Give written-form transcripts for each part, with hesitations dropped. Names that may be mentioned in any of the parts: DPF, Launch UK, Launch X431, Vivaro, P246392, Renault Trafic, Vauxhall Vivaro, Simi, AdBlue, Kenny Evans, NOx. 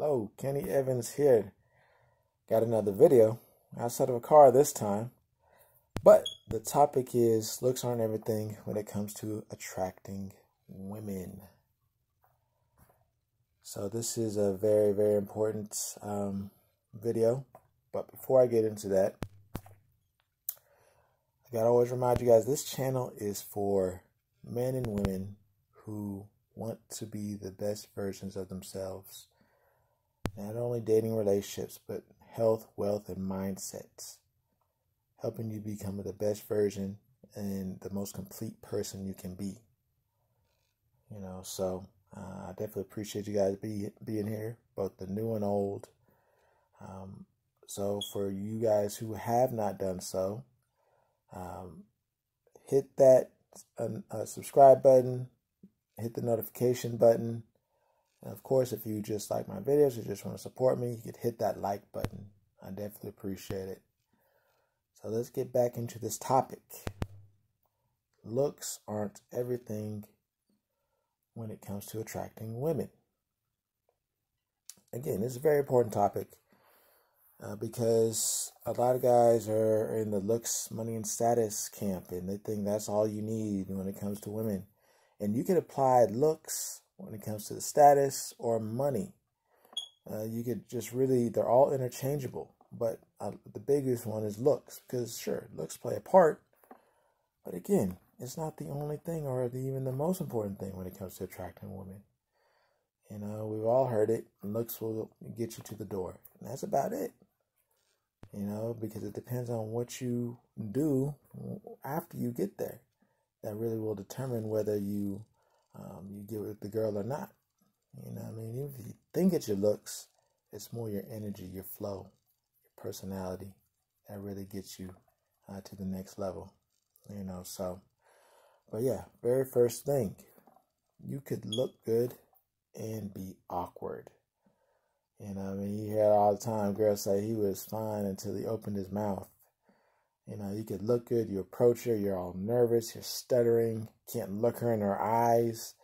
Hello, Kenny Evans here. Got another video outside of a car this time. But the topic is looks aren't everything when it comes to attracting women. So this is a very, very important video. But before I get into that, I gotta always remind you guys, this channel is for men and women who want to be the best versions of themselves. Not only dating relationships, but health, wealth, and mindsets. Helping you become the best version and the most complete person you can be. You know, so I definitely appreciate you guys being here, both the new and old. So for you guys who have not done so, hit that subscribe button, hit the notification button. And of course, if you just like my videos or just want to support me, you could hit that like button. I definitely appreciate it. So let's get back into this topic. Looks aren't everything when it comes to attracting women. Again, this is a very important topic because a lot of guys are in the looks, money, and status camp, and they think that's all you need when it comes to women. And you can apply looks when it comes to the status or money. You could just really, they're all interchangeable. But the biggest one is looks, because sure, looks play a part. But again, it's not the only thing or even the most important thing when it comes to attracting women. You know, we've all heard it. Looks will get you to the door. And that's about it. You know, because it depends on what you do after you get there. That really will determine whether you you get with the girl or not. You know what I mean? If you think it's your looks, it's more your energy, your flow, your personality that really gets you to the next level. You know, so. But yeah, very first thing, you could look good and be awkward. You know what I mean? You hear all the time girls say he was fine until he opened his mouth. You know, you could look good, you approach her, you're all nervous, you're stuttering, can't look her in her eyes.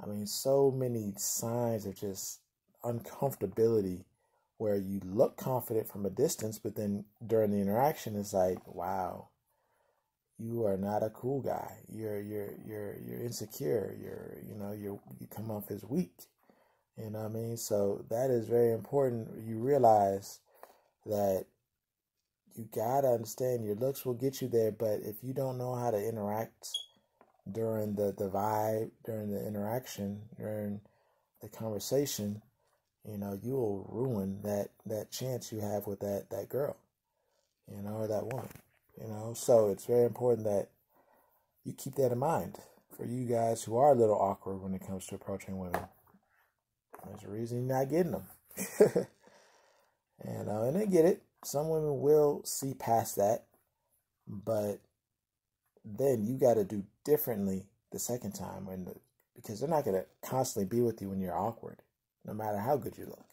I mean, so many signs of just uncomfortability where you look confident from a distance, but then during the interaction, it's like, wow, you are not a cool guy. You're insecure. You come off as weak. You know what I mean? So that is very important. You realize that you gotta understand your looks will get you there, but if you don't know how to interact during the vibe, during the interaction, during the conversation, you know, you will ruin that chance you have with that girl, you know, or that woman, you know. So it's very important that you keep that in mind for you guys who are a little awkward when it comes to approaching women. There's a reason you're not getting them. And they get it. Some women will see past that, but then you got to do differently the second time because they're not going to constantly be with you when you're awkward, no matter how good you look.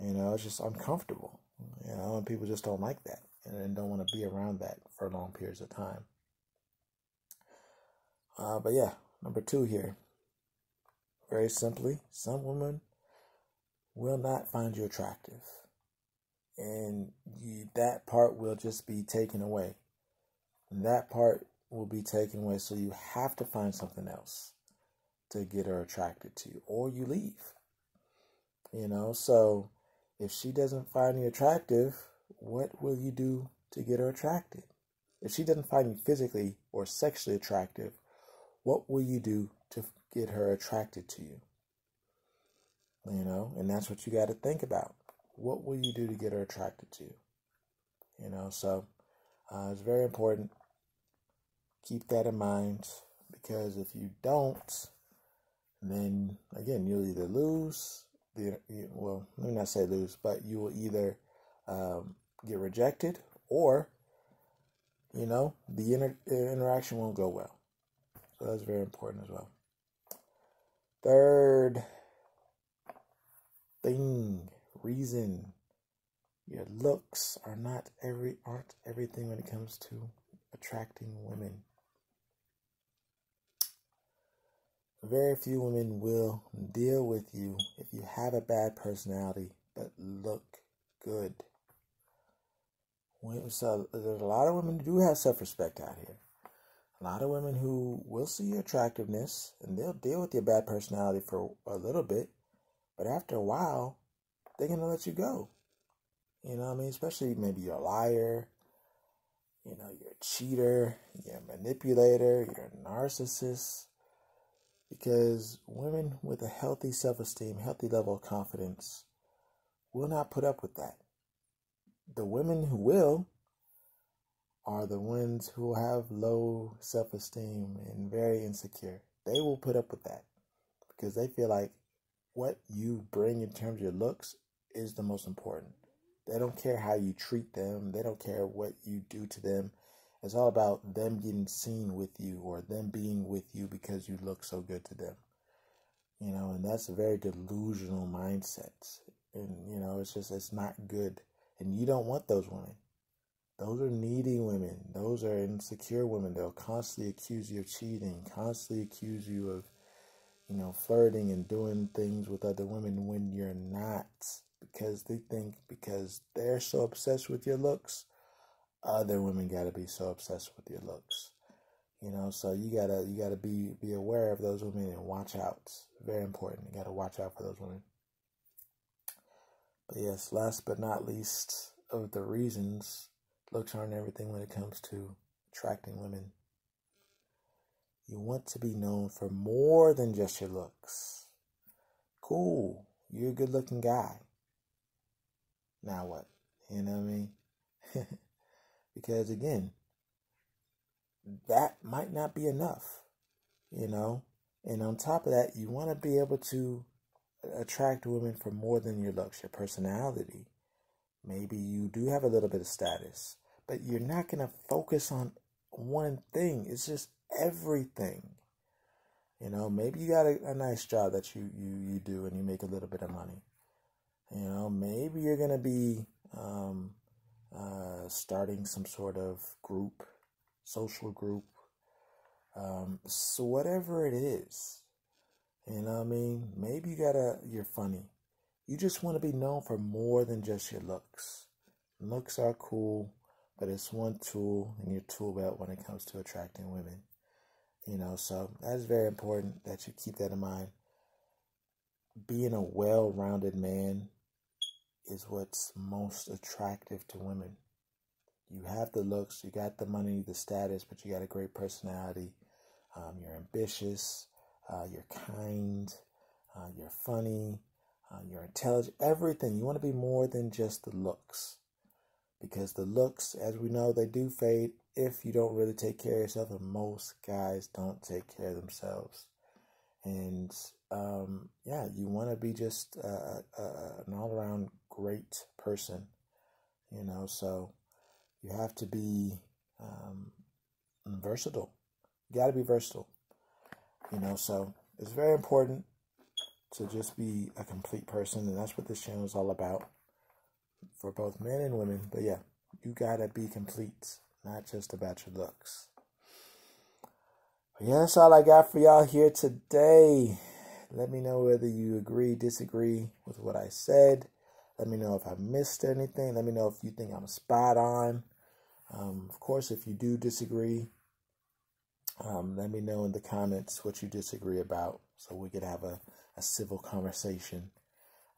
You know, it's just uncomfortable. You know, and people just don't like that and don't want to be around that for long periods of time. But yeah, number two here. Very simply, some women will not find you attractive. And that part will just be taken away. That part will be taken away. So you have to find something else to get her attracted to you. Or you leave. You know, so if she doesn't find you attractive, what will you do to get her attracted? If she doesn't find you physically or sexually attractive, what will you do to get her attracted to you? You know, and that's what you got to think about. What will you do to get her attracted to you? You know, so it's very important. Keep that in mind, because if you don't, then again, you'll either lose, well, let me not say lose, but you will either get rejected or, you know, the interaction won't go well. So that's very important as well. Third thing. Reason your looks are aren't everything when it comes to attracting women. Very few women will deal with you if You have a bad personality, but look good. So there's a lot of women who do have self-respect out here. A lot of women who will see your attractiveness, and they'll deal with your bad personality for a little bit, but after a while, they're going to let you go. You know what I mean? Especially maybe you're a liar, you know, you're a cheater, you're a manipulator, you're a narcissist. Because women with a healthy self-esteem, healthy level of confidence, will not put up with that. The women who will are the ones who have low self-esteem and very insecure. They will put up with that because they feel like what you bring in terms of your looks is the most important. They don't care how you treat them. They don't care what you do to them. It's all about them getting seen with you or them being with you because you look so good to them. You know, and that's a very delusional mindset. And, you know, it's just, it's not good. And you don't want those women. Those are needy women. Those are insecure women. They'll constantly accuse you of cheating, constantly accuse you of, you know, flirting and doing things with other women when you're not. Because they think because they're so obsessed with your looks, other women got to be so obsessed with your looks. You know, so you gotta be aware of those women and watch out. Very important. You got to watch out for those women. But yes, last but not least of the reasons, looks aren't everything when it comes to attracting women. You want to be known for more than just your looks. Cool. You're a good-looking guy. Now what? You know what I mean? Because again, that might not be enough, you know? And on top of that, you want to be able to attract women for more than your looks, your personality. Maybe you do have a little bit of status, but you're not going to focus on one thing. It's just everything. You know, maybe you got a nice job that you do and you make a little bit of money. You know, maybe you're going to be starting some sort of group, social group, so whatever it is, you know what I mean? Maybe you're funny. You just want to be known for more than just your looks. Looks are cool, but it's one tool in your tool belt when it comes to attracting women. You know, so that's very important that you keep that in mind. Being a well-rounded man is what's most attractive to women. You have the looks, you got the money, the status, but you got a great personality. You're ambitious, you're kind, you're funny, you're intelligent, everything. You want to be more than just the looks. Because the looks, as we know, they do fade if you don't really take care of yourself. And most guys don't take care of themselves. And yeah, you want to be just an all-around great person, you know, so you have to be versatile. You got to be versatile, you know, so it's very important to just be a complete person, and that's what this channel is all about for both men and women. But yeah, you got to be complete, not just about your looks. But yeah, that's all I got for y'all here today. Let me know whether you agree, disagree with what I said. Let me know if I missed anything. Let me know if you think I'm spot on. Of course, if you do disagree, let me know in the comments what you disagree about so we could have a civil conversation.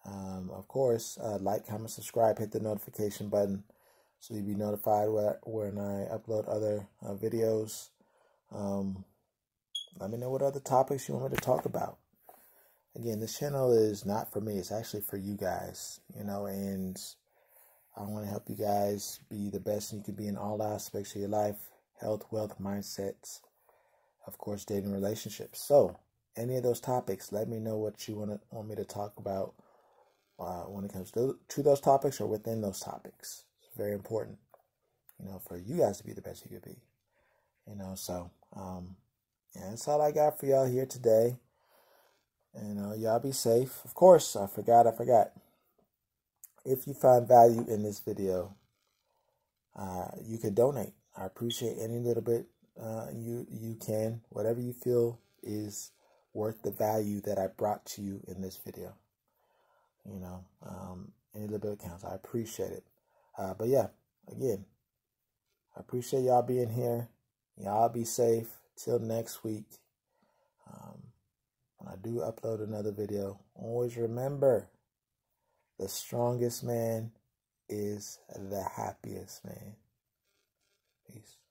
Of course, like, comment, subscribe, hit the notification button so you'll be notified when I upload other videos. Let me know what other topics you want me to talk about. Again, this channel is not for me. It's actually for you guys, you know, and I want to help you guys be the best you can be in all aspects of your life, health, wealth, mindsets, of course, dating, relationships. So any of those topics, let me know what you want me to talk about when it comes to those topics or within those topics. It's very important, you know, for you guys to be the best you could be, you know, so yeah, that's all I got for y'all here today. You know, y'all be safe. Of course, I forgot. If you find value in this video, you can donate. I appreciate any little bit you can. Whatever you feel is worth the value that I brought to you in this video. you know, any little bit counts. I appreciate it. But yeah, again, I appreciate y'all being here. Y'all be safe till next week. When I do upload another video, always remember, the strongest man is the happiest man. Peace.